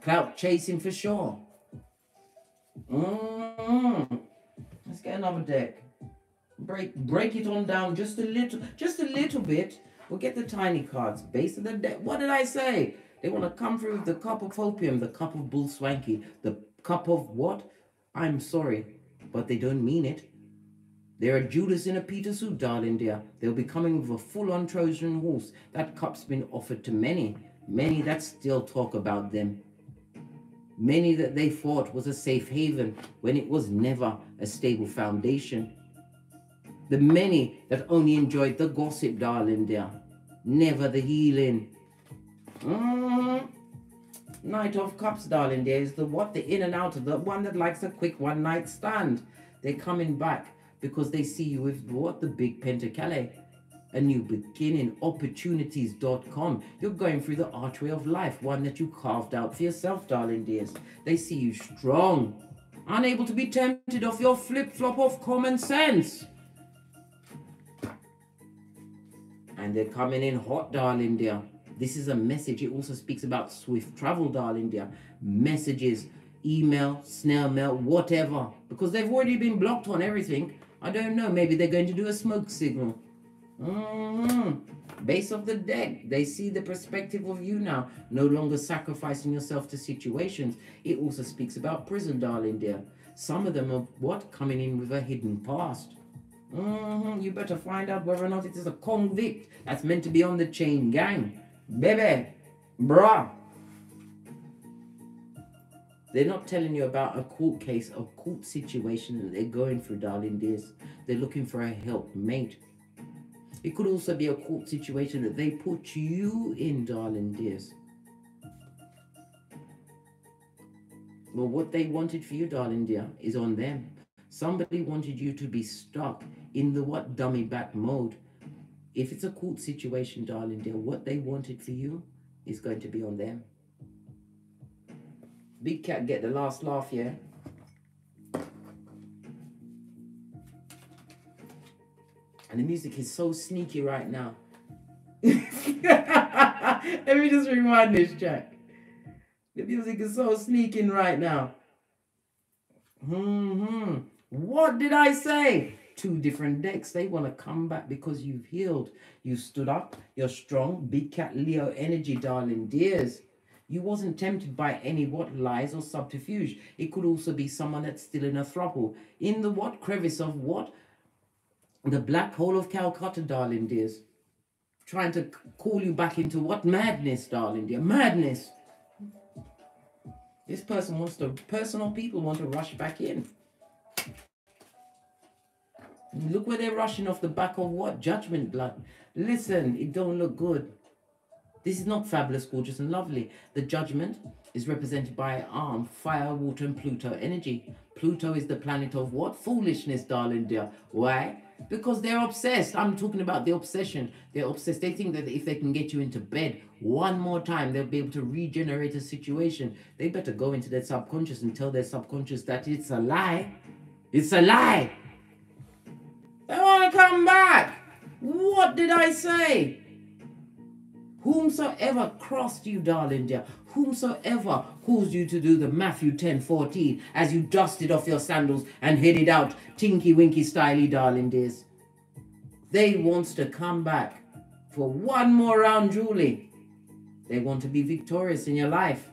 Clout chasing for sure. Mm-hmm. Let's get another deck. Break, break it on down just a little, just a little bit. We'll get the tiny cards. Base of the deck. What did I say? They want to come through with the cup of opium, the cup of bull swanky, the cup of what? I'm sorry, but they don't mean it. They're a Judas in a Peter suit, darling dear. They'll be coming with a full-on Trojan horse. That cup's been offered to many, many that still talk about them. Many that they thought was a safe haven when it was never a stable foundation. The many that only enjoyed the gossip, darling dear, never the healing. Mm. Knight of Cups, darling dear, is the what? The in and out of the one that likes a quick one-night stand. They're coming back because they see you with what? The big Pentacale. A new beginning, opportunities dot com. You're going through the archway of life, one that you carved out for yourself, darling dears. They see you strong, unable to be tempted off your flip-flop of common sense. And they're coming in hot, darling dear. This is a message. It also speaks about swift travel, darling dear. Messages, email, snail mail, whatever. Because they've already been blocked on everything. I don't know. Maybe they're going to do a smoke signal. Mm-hmm. Base of the deck, they see the perspective of you now, no longer sacrificing yourself to situations. It also speaks about prison, darling dear. Some of them are what? Coming in with a hidden past. Mm-hmm. You better find out whether or not it is a convict that's meant to be on the chain gang. Baby, bruh. They're not telling you about a court case, a court situation that they're going through, darling dears. They're looking for a helpmate. It could also be a court situation that they put you in, darling dears. Well, what they wanted for you, darling dear, is on them. Somebody wanted you to be stuck in the what? Dummy back mode. If it's a court situation, darling dear, what they wanted for you is going to be on them. Big cat get the last laugh, yeah? And the music is so sneaky right now. Let me just rewind this track. The music is so sneaking right now. Mm-hmm. What did I say? Two different decks. They want to come back because you've healed. You stood up. You're strong. Big cat Leo energy, darling dears. You wasn't tempted by any what? Lies or subterfuge. It could also be someone that's still in a throuple. In the what? Crevice of what? The black hole of Calcutta, darling dears. Trying to call you back into what? Madness, darling dear. Madness. This person wants to, personal people want to rush back in. And look where they're rushing off the back of what? Judgment blood. Listen, it don't look good. This is not fabulous, gorgeous and lovely. The judgment is represented by an arm, fire, water and Pluto energy. Pluto is the planet of what? Foolishness, darling dear. Why? Because they're obsessed. I'm talking about the obsession. They're obsessed. They think that if they can get you into bed one more time, they'll be able to regenerate a situation. They better go into their subconscious and tell their subconscious that it's a lie. It's a lie. They want to come back. What did I say? Whomsoever crossed you, darling dear, whomsoever caused you to do the Matthew ten fourteen as you dusted off your sandals and headed out tinky-winky styly, darling dears. They wants to come back for one more round, Julie. They want to be victorious in your life.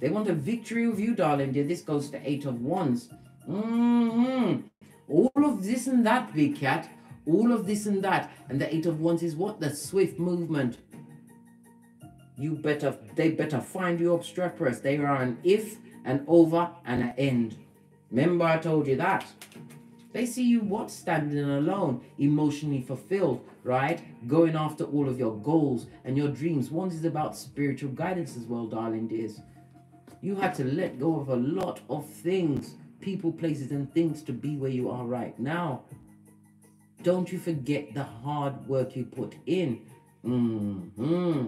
They want a victory with you, darling dear. This goes to eight of wands. Mm-hmm. All of this and that, big cat. All of this and that. And the eight of wands is what? The swift movement. You better, they better find you obstreperous. They are an if, an over, and an end. Remember I told you that. They see you what? Standing alone, emotionally fulfilled, right? Going after all of your goals and your dreams. Wands is about spiritual guidance as well, darling dears. You had to let go of a lot of things, people, places, and things to be where you are right now. Don't you forget the hard work you put in. Mm-hmm.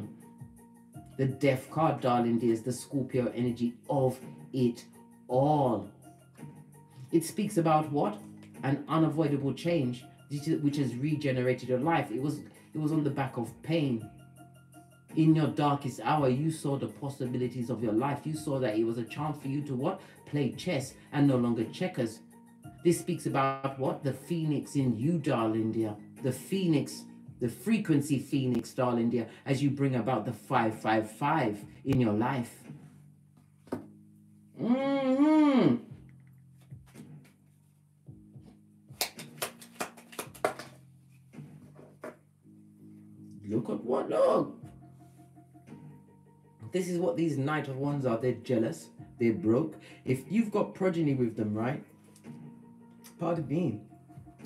The death card, darling dears, the Scorpio energy of it all. It speaks about what? An unavoidable change, which has regenerated your life. It was, it was on the back of pain. In your darkest hour, you saw the possibilities of your life. You saw that it was a chance for you to what? Play chess and no longer checkers. This speaks about what? The phoenix in you, darling dear. The phoenix, the frequency phoenix, darling dear, as you bring about the five five five in your life. Mm-hmm. Look at what, look. This is what these Knight of Wands are. They're jealous. They're broke. If you've got progeny with them, right? Pardon me.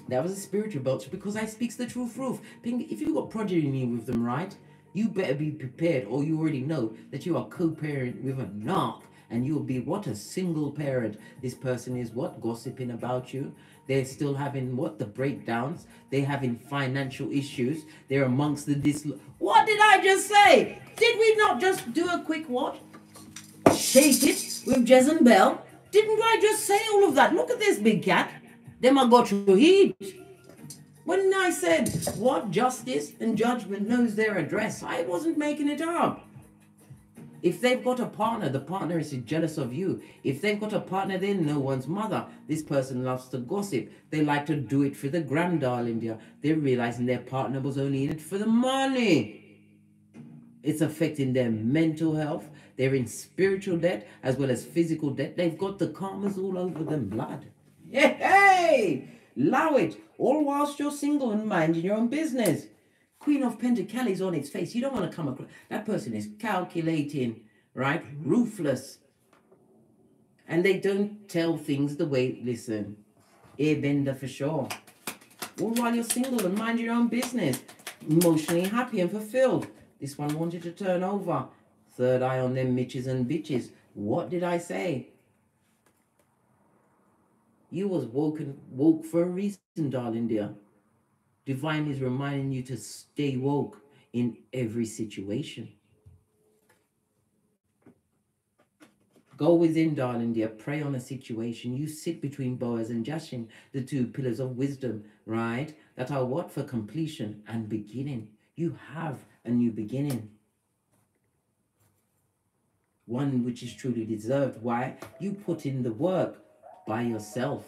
That was a spiritual belch because I speaks the truth, roof. If you've got progeny with them, right? You better be prepared, or you already know that you are co-parent with a narc. And you'll be what? A single parent. This person is what? Gossiping about you. They're still having what? The breakdowns. They're having financial issues. They're amongst the dis... What did I just say? Did we not just do a quick what? Shake it with Jezebel? Didn't I just say all of that? Look at this, big cat. Them I got to heed. When I said what? Justice and judgment knows their address. I wasn't making it up. If they've got a partner, the partner is jealous of you. If they've got a partner, they're no one's mother. This person loves to gossip. They like to do it for the gram, darling dear. They're realizing their partner was only in it for the money. It's affecting their mental health. They're in spiritual debt as well as physical debt. They've got the karmas all over them blood. Hey! Allow it. All whilst you're single and minding your own business. Queen of Pentacles on its face. You don't want to come across. That person is calculating, right? Ruthless. And they don't tell things the way, listen. Airbender for sure. All while you're single and mind your own business. Emotionally happy and fulfilled. This one wanted to turn over. Third eye on them mitches and bitches. What did I say? You was woke, and, woke for a reason, darling dear. Divine is reminding you to stay woke in every situation. Go within, darling dear. Pray on a situation. You sit between Boaz and Jashin, the two pillars of wisdom, right? That are what? For completion and beginning. You have a new beginning. One which is truly deserved. Why? You put in the work by yourself.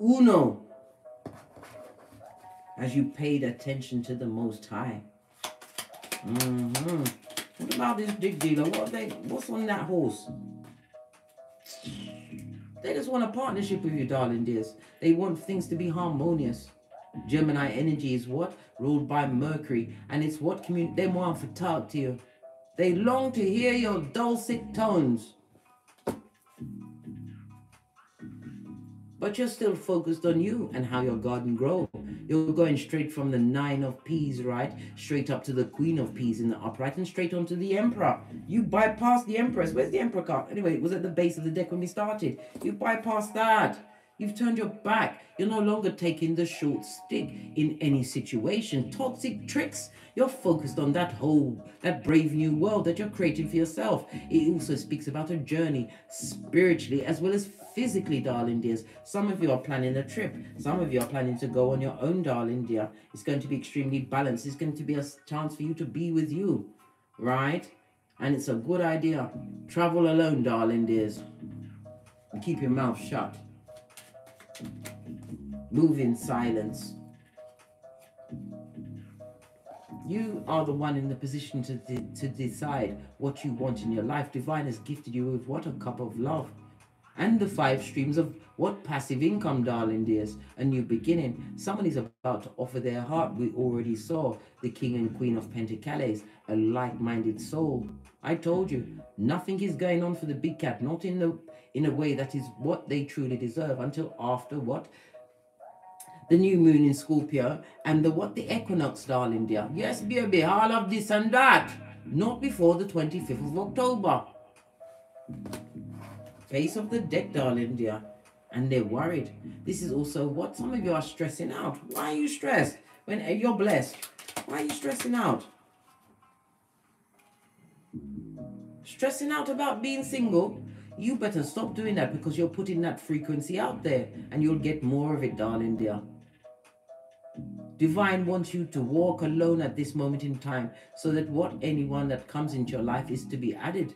Uno. As you paid attention to the Most High. Mm-hmm. What about this dig dealer? What are they, what's on that horse? They just want a partnership with you, darling dears. They want things to be harmonious. Gemini energy is what? Ruled by Mercury. And it's what? Commun they want to talk to you. They long to hear your dulcet tones. But you're still focused on you and how your garden grows. You're going straight from the nine of peas, right? Straight up to the queen of peas in the upright and straight onto the emperor. You bypass the empress. Where's the emperor card? Anyway, it was at the base of the deck when we started. You bypass that. You've turned your back. You're no longer taking the short stick in any situation. Toxic tricks. You're focused on that whole, that brave new world that you're creating for yourself. It also speaks about a journey spiritually as well as physically, darling dears. Some of you are planning a trip. Some of you are planning to go on your own, darling dear. It's going to be extremely balanced. It's going to be a chance for you to be with you, right? And it's a good idea. Travel alone, darling dears. And keep your mouth shut. Move in silence. You are the one in the position to, de to decide what you want in your life. Divine has gifted you with what? A cup of love. And the five streams of what? Passive income, darling dears. A new beginning. Someone is about to offer their heart. We already saw the king and queen of Pentacles, a like-minded soul. I told you, nothing is going on for the big cat. Not in, the, in a way that is what they truly deserve until after what? The new moon in Scorpio, and the what? The equinox, darling dear. Yes, baby, all of this and that. Not before the twenty-fifth of October. Face of the deck, darling dear. And they're worried. This is also what some of you are stressing out. Why are you stressed? When you're blessed, why are you stressing out? Stressing out about being single? You better stop doing that, because you're putting that frequency out there and you'll get more of it, darling dear. Divine wants you to walk alone at this moment in time, so that what? Anyone that comes into your life is to be added,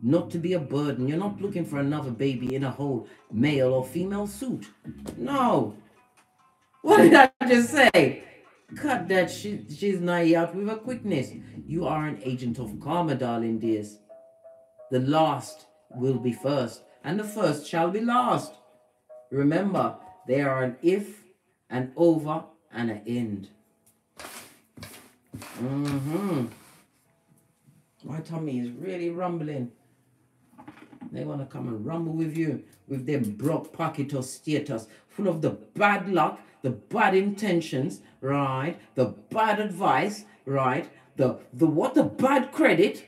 not to be a burden. You're not looking for another baby in a whole male or female suit. No. What did I just say? Cut that shit, she's nigh out with a quickness. You are an agent of karma, darling dears. The last will be first, and the first shall be last. Remember, there are an if, an over, and an end. Mm-hmm. My tummy is really rumbling. They want to come and rumble with you, with their broke pocket or status, full of the bad luck, the bad intentions, right? The bad advice, right? The, the what? The bad credit.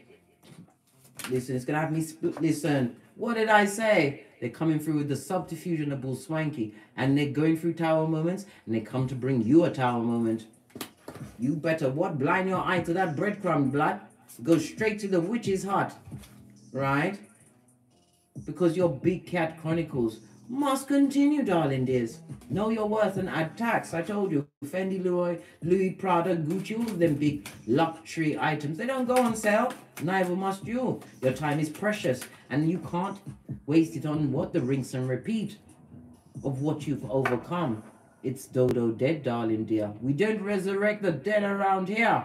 Listen, it's going to have me... Listen, what did I say? They're coming through with the subterfuge and the bull swanky. And they're going through tower moments. And they come to bring you a tower moment. You better what? Blind your eye to that breadcrumb, blood. Go straight to the witch's hut. Right? Because your big cat chronicles must continue, darling dears. Know your worth and add tax. I told you, Fendi, Louis, Louis Prada, Gucci, all of them big luxury items. They don't go on sale. Neither must you. Your time is precious, and you can't waste it on what? The rinse and repeat of what you've overcome. It's dodo dead, darling dear. We don't resurrect the dead around here.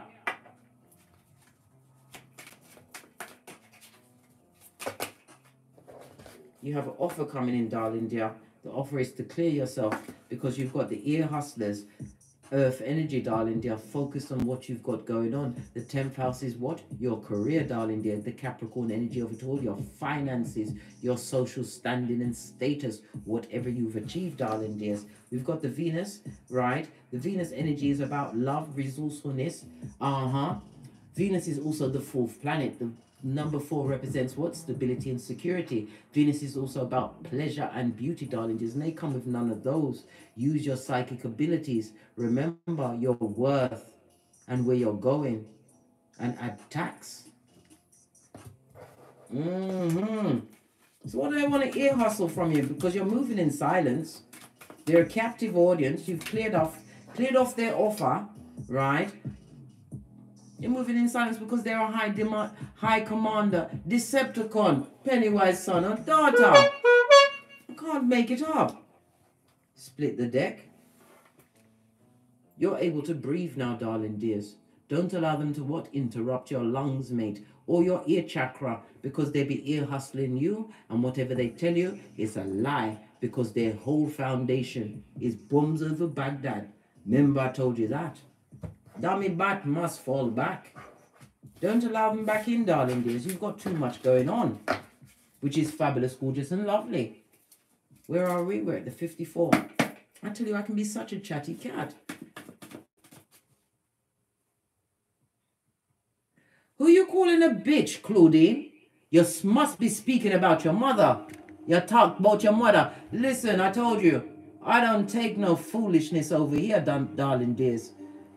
You have an offer coming in, darling dear. The offer is to clear yourself, because you've got the ear hustlers, earth energy, darling dear. Focus on what you've got going on. The tenth house is what? Your career, darling dear. The Capricorn energy of it all. Your finances, your social standing and status, whatever you've achieved, darling dears. We've got the Venus, right? The Venus energy is about love, resourcefulness. Uh-huh. Venus is also the fourth planet. The number four represents what? Stability and security. Venus is also about pleasure and beauty, darling dears, and they come with none of those. Use your psychic abilities. Remember your worth and where you're going, and add tax. Mm-hmm. So what do they want to ear hustle from you? Because you're moving in silence. They're a captive audience. You've cleared off, cleared off their offer, right? You're moving in silence because they're a high demand, high commander, Decepticon, Pennywise son or daughter. I can't make it up. Split the deck. You're able to breathe now, darling dears. Don't allow them to what? Interrupt your lungs, mate, or your ear chakra, because they be ear hustling you, and whatever they tell you is a lie, because their whole foundation is bombs over Baghdad. Remember I told you that. Dummy bat must fall back. Don't allow them back in, darling dears. You've got too much going on, which is fabulous, gorgeous, and lovely. Where are we? We're at the fifty-four. I tell you, I can be such a chatty cat. Who you calling a bitch, Claudine? You must be speaking about your mother. You talk about your mother. Listen, I told you, I don't take no foolishness over here, darling dears.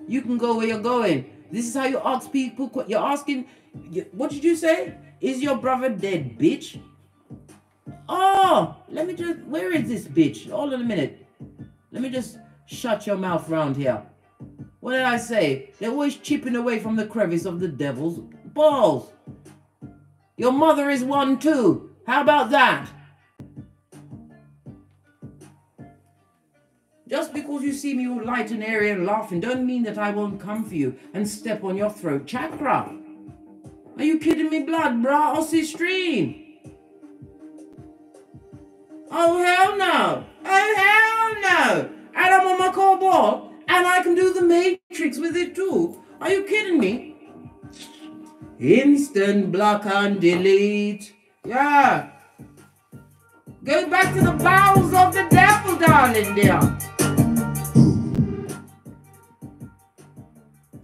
You can go where you're going. This is how you ask people. You're asking, what did you say? Is your brother dead, bitch? Oh, let me just, where is this bitch? Hold on a minute. Let me just shut your mouth round here. What did I say? They're always chipping away from the crevice of the devil's balls. Your mother is one too. How about that? Just because you see me all light and airy and laughing don't mean that I won't come for you and step on your throat chakra. Are you kidding me, blood, brah, Aussie stream? Oh, hell no. Oh, hell no. And I'm on my core ball, and I can do the Matrix with it too. Are you kidding me? Instant block and delete. Yeah. Go back to the bowels of the devil, darling, dear.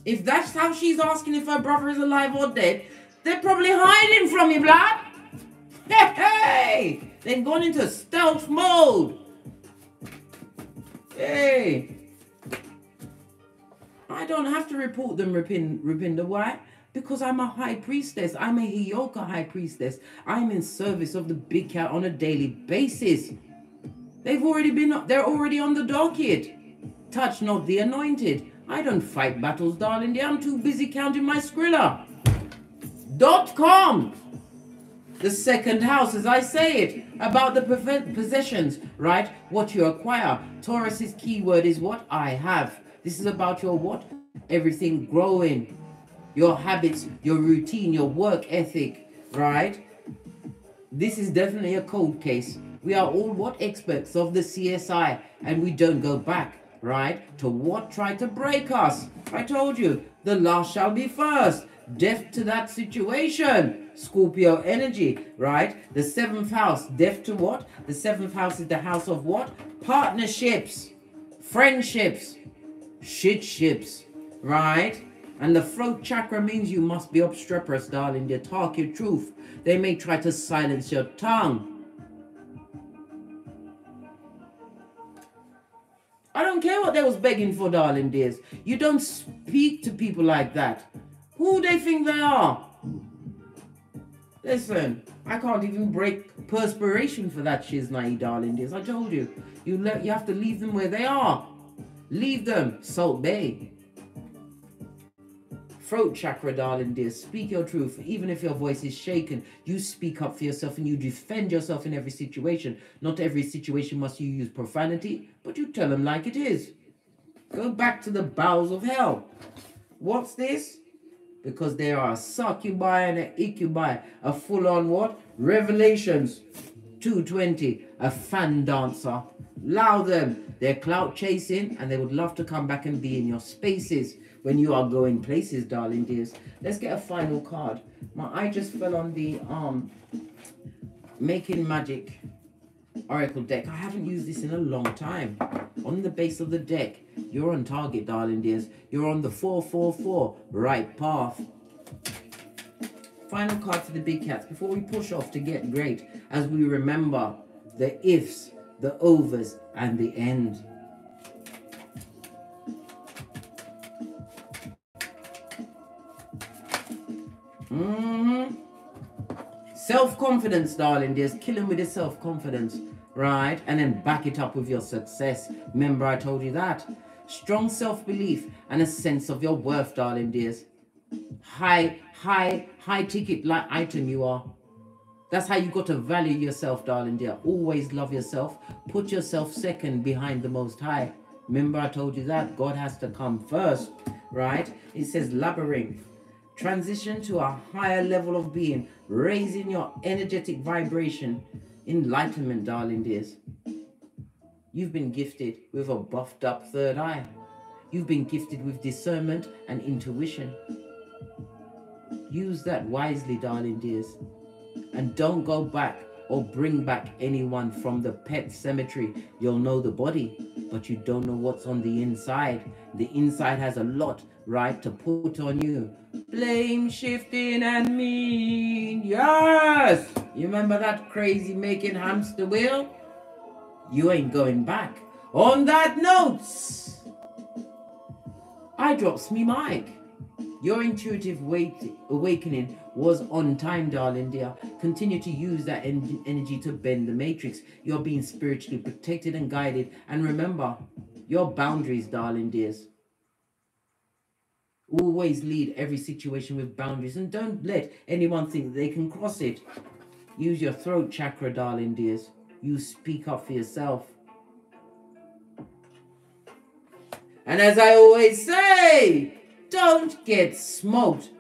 If that's how she's asking if her brother is alive or dead, they're probably hiding from you, blood. Hey, hey, they've gone into stealth mode. Hey. I don't have to report them, Rupinder. Why? Because I'm a high priestess. I'm a Hioka high priestess. I'm in service of the big cat on a daily basis. They've already been, they're already on the docket. Touch not the anointed. I don't fight battles, darling dear. I'm too busy counting my Skrilla. Dot com. The second house, as I say it, about the possessions, right? What you acquire. Taurus's keyword is what I have. This is about your what? Everything growing. Your habits, your routine, your work ethic, right? This is definitely a cold case. We are all what? Experts of the C S I, and we don't go back. Right? To what tried to break us? I told you, the last shall be first. Deaf to that situation. Scorpio energy, right? The seventh house, deaf to what? The seventh house is the house of what? Partnerships, friendships, shitships, right? And the throat chakra means you must be obstreperous, darling. You talk your truth. They may try to silence your tongue. I don't care what they was begging for, darling dears. You don't speak to people like that. Who they think they are? Listen, I can't even break perspiration for that shiznai, darling dears. I told you, you let you have to leave them where they are. Leave them, Salt Bay. Throat chakra, darling dears. Speak your truth, even if your voice is shaken. You speak up for yourself and you defend yourself in every situation. Not every situation must you use profanity, but you tell them like it is. Go back to the bowels of hell. What's this? Because there are a succubi and an incubi. A full-on what? Revelations two twenty. A fan dancer. Allow them. They're clout chasing and they would love to come back and be in your spaces. When you are going places, darling dears. Let's get a final card. My eye just fell on the um, Making Magic Oracle deck. I haven't used this in a long time. On the base of the deck, you're on target, darling dears. You're on the four four four right path. Final card for the big cats. Before we push off to get great, as we remember the ifs, the overs, and the end. Mm-hmm. Self-confidence, darling dears. Kill him with his self-confidence, right? And then back it up with your success. Remember I told you that. Strong self-belief and a sense of your worth, darling dears. High, high, high ticket like item you are. That's how you got to value yourself, darling dear. Always love yourself. Put yourself second behind the Most High. Remember I told you that. God has to come first, right? It says labyrinth. Transition to a higher level of being, raising your energetic vibration. Enlightenment, darling dears. You've been gifted with a buffed up third eye. You've been gifted with discernment and intuition. Use that wisely, darling dears. And don't go back or bring back anyone from the pet cemetery. You'll know the body, but you don't know what's on the inside. The inside has a lot, right, to put on you. Blame shifting and mean. Yes! You remember that crazy making hamster wheel? You ain't going back. On that note, I drops me mic. Your intuitive wait, awakening was on time, darling dear. Continue to use that en energy to bend the matrix. You're being spiritually protected and guided. And remember, your boundaries, darling dears. Always lead every situation with boundaries and don't let anyone think they can cross it. Use your throat chakra, darling dears. You speak up for yourself. And as I always say, don't get smoked.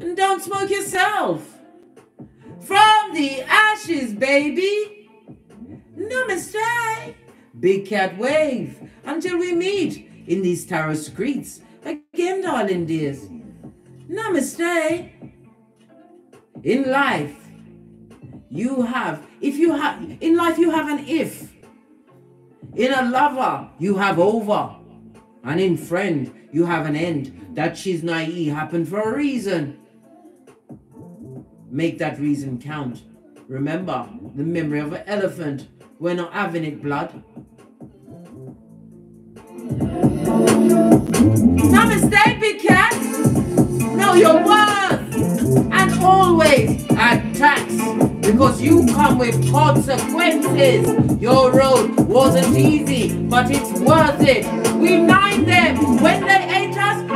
And don't smoke yourself. From the ashes, baby. Namaste. Big cat wave. Until we meet in these tarot streets. Again, darling dears. Namaste. In life, you have, if you have, in life you have an if. In a lover, you have over. And in friend, you have an end. That shiznai happened for a reason. Make that reason count. Remember the memory of an elephant. We're not having it, blood. Namaste, big cat. Know your worth. And always add tax. Because you come with consequences. Your road wasn't easy, but it's worth it. We mined them when they ate us.